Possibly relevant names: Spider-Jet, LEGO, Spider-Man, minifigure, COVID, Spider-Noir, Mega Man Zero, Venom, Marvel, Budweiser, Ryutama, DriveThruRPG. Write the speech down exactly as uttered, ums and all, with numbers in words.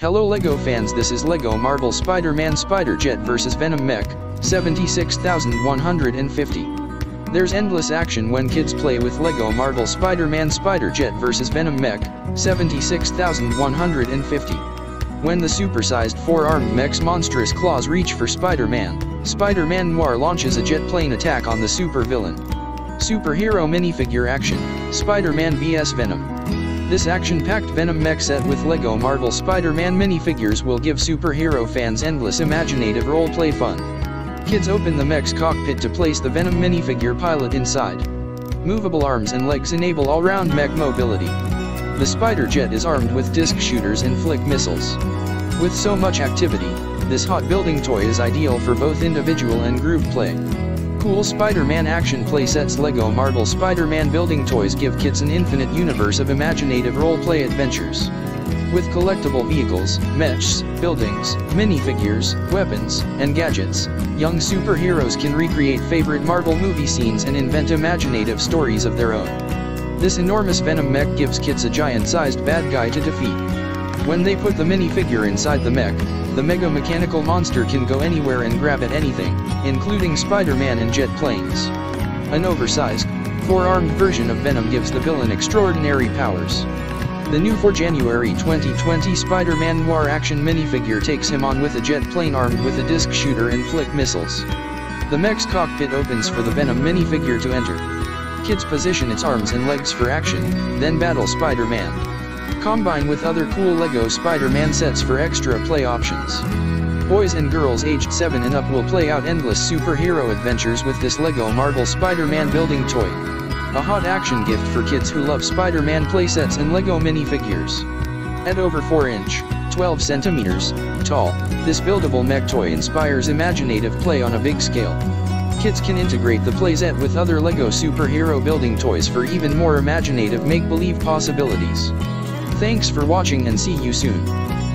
Hello LEGO fans, this is LEGO Marvel Spider-Man Spider-Jet versus. Venom Mech, seven six one five zero. There's endless action when kids play with LEGO Marvel Spider-Man Spider-Jet versus. Venom Mech, seven six one five zero. When the supersized four-armed mech's monstrous claws reach for Spider-Man, Spider-Man Noir launches a jet plane attack on the super-villain. Superhero minifigure action, Spider-Man versus. Venom. This action-packed Venom mech set with LEGO Marvel Spider-Man minifigures will give superhero fans endless imaginative role-play fun. Kids open the mech's cockpit to place the Venom minifigure pilot inside. Movable arms and legs enable all-round mech mobility. The Spider-Jet is armed with disc shooters and flick missiles. With so much activity, this hot building toy is ideal for both individual and group play. Cool Spider-Man action playsets. LEGO Marvel Spider-Man building toys give kids an infinite universe of imaginative role-play adventures. With collectible vehicles, mechs, buildings, minifigures, weapons, and gadgets, young superheroes can recreate favorite Marvel movie scenes and invent imaginative stories of their own. This enormous Venom mech gives kids a giant-sized bad guy to defeat. When they put the minifigure inside the mech, the mega mechanical monster can go anywhere and grab at anything, including Spider-Man and jet planes. An oversized, four-armed version of Venom gives the villain extraordinary powers. The new fourth of January twenty twenty Spider-Man Noir action minifigure takes him on with a jet plane armed with a disc shooter and flick missiles. The mech's cockpit opens for the Venom minifigure to enter. Kids position its arms and legs for action, then battle Spider-Man. Combine with other cool LEGO Spider-Man sets for extra play options. Boys and girls aged seven and up will play out endless superhero adventures with this LEGO Marvel Spider-Man building toy. A hot action gift for kids who love Spider-Man playsets and LEGO minifigures. At over four inch, twelve centimeters, tall, this buildable mech toy inspires imaginative play on a big scale. Kids can integrate the playset with other LEGO superhero building toys for even more imaginative make-believe possibilities. Thanks for watching and see you soon.